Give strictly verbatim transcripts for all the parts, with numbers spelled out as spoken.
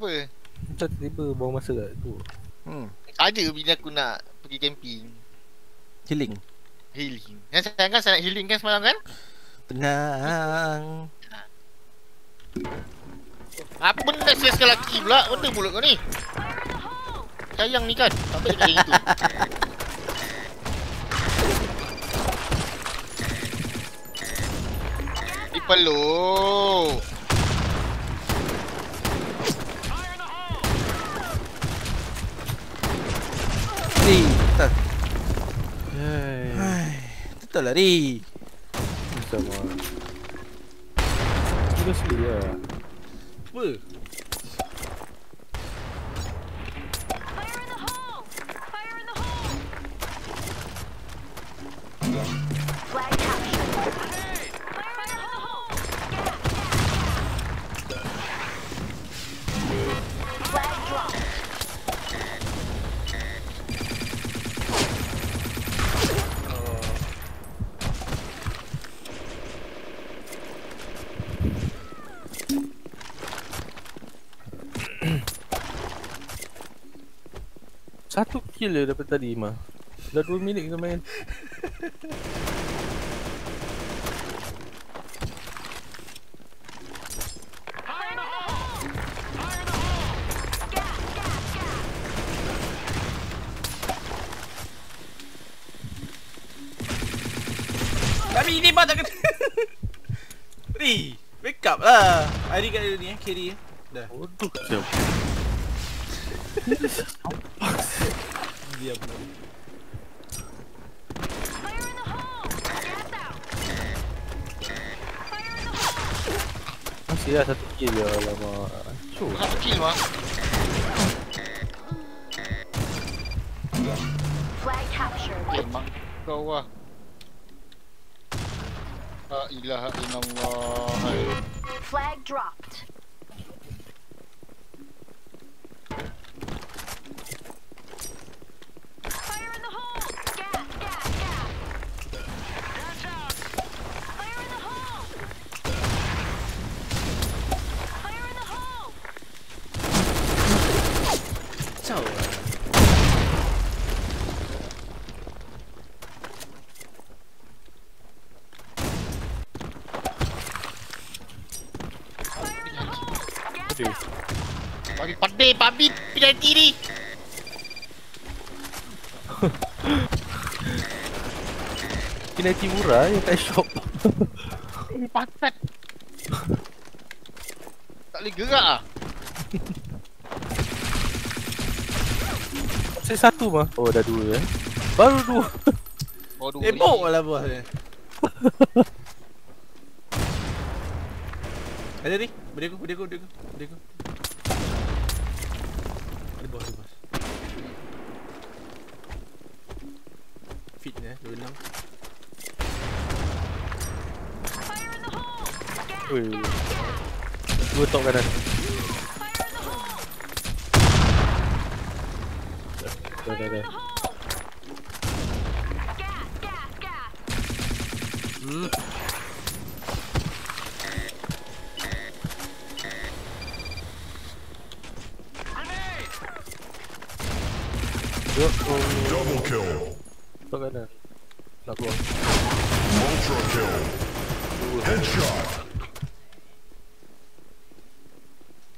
apa? Macam tiba-tiba bawa masa kat tu. Hmm. Ada bila aku nak pergi camping. Healing. Healing. Yang sekarang kan saya nak healing kan semalam kan? Tenang. Apa benda nak selesai lelaki pula? Benda mulut kau ni. Sayang ni kan. Tak baik macam itu. Dipeluk. Ri, tak. Hai. Betul lah Ri. Sama. Terus dia. Apa? Satu kill je daripada tadi mah. Dah dua minit kita main. Kami ini mah tak kena. Ri, wake up lah. Ari kat ni eh, kiri eh. Dah. Aduh, siap. Dia pun. Masih ada satu kill je lama. Cuk. Satu kill mah. Flag captured. Memang kau ah. La ilaha illallah. Flag dropped. Babi pandai, babi pindah kiri. Pindah kiri murah je kat shop. Eh, pantat. Tak boleh gerak lah. Saya satu mah. Oh, dah dua eh. Baru dua. Baru dua. Tembok lah buah dia. Ada ni? Benda aku, benda aku, benda aku, benda aku. Ada bos, ada bos. Fit ni eh, dua puluh enam. Ui, dua top kanan. Dah, dah, dah. Hmm. Double kill. Tak ada. Nak buat. Ultra kill. Headshot.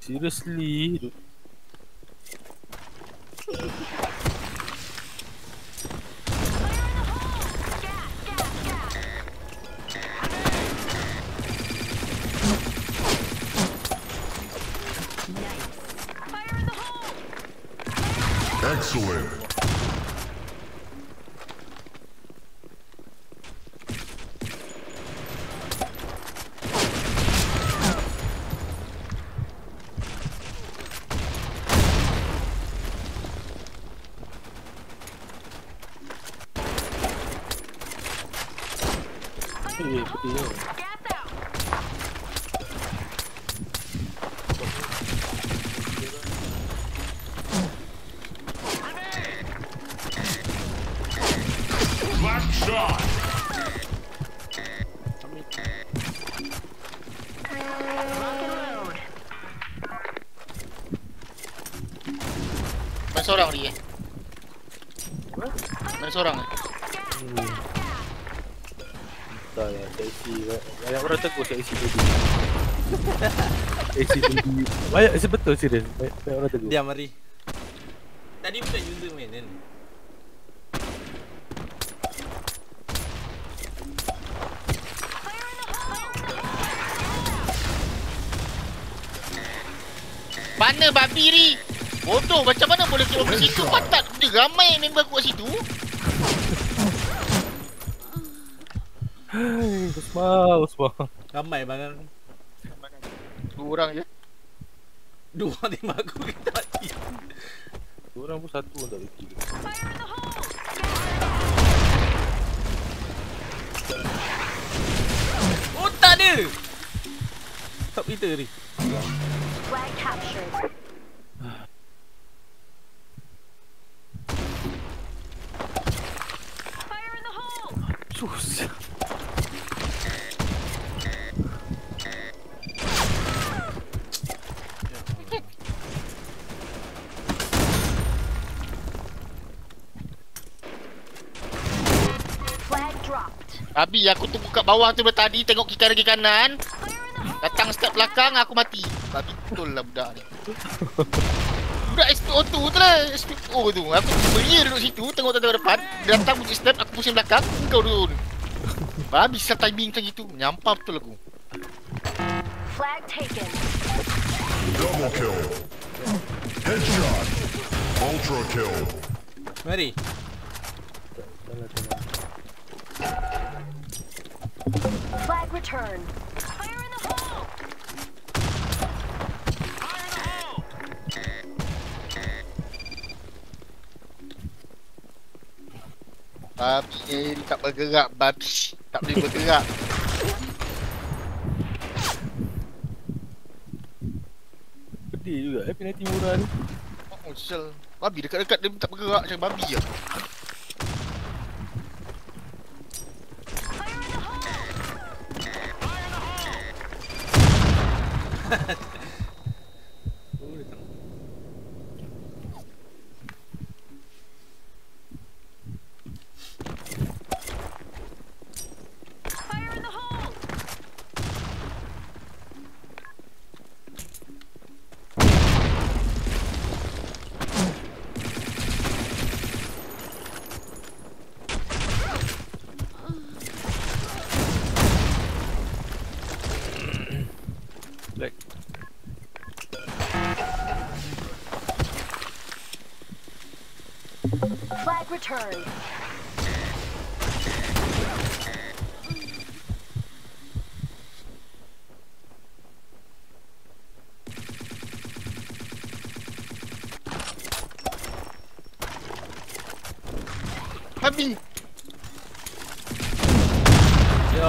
Seriously. Excellent. ada seorang lagi ya? Ada seorang ya? Entah lah, taxi banyak orang tegur taxi baby. Taxi baby banyak, betul serius, banyak orang tegur. Diam, mari. Tadi bukan user main kan? Mana babi ni? Bodoh, macam mana boleh kira ke situ? Patut dia ramai member aku kat situ. Hai, Usman, Usman. Ramai barang. Dua orang je. Dua orang tembak aku kita mati. Dua orang pun satu orang tak boleh kira. Oh, tak ada! Stop kita ni. Flag captured. Fire in the hole. Sus. Flag dropped. Abi aku tu buka bawah tu dah tadi tengok kiri kiri kanan. Datang step belakang aku mati. Tak betul lah budak ni. Budak S P O two tu lah. S P O tu aku beria duduk situ tengok tengok depan. Dia datang bunyi step aku pusing belakang. Kau turun. Habislah timing macam itu. Nyampar betul aku. Flag taken. Double kill. Headshot. Ultra kill. Mari. Flag returned. Babi ni tak bergerak, babi tak boleh bergerak. Pedih juga eh penalti murah ni. Oh sial, babi dekat-dekat dia tak bergerak macam babi lah. Flag returned. Happy. Yo.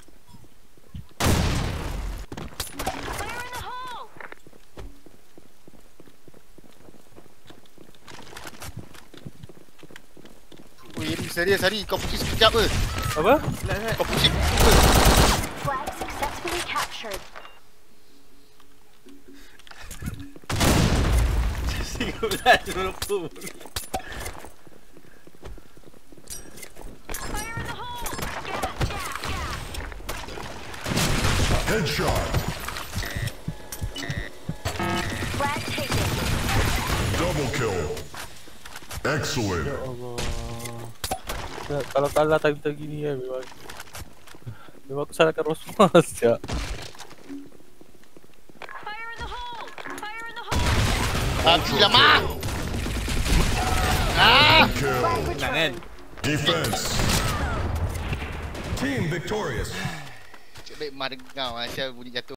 Serius hari kau pusing sekejap ke? Apa? Kau pusing ke? Flag successfully captured. Kau belajar lupa. Headshot. Flag taken. Double kill. Excellent. Kalau kalah time-time gini kan memang Memang aku salahkan Rosman sejak. Babi lah mak. Haa menang kan. Defense. Team victorious. Cik baik mak dengar macam bunyi jatuh.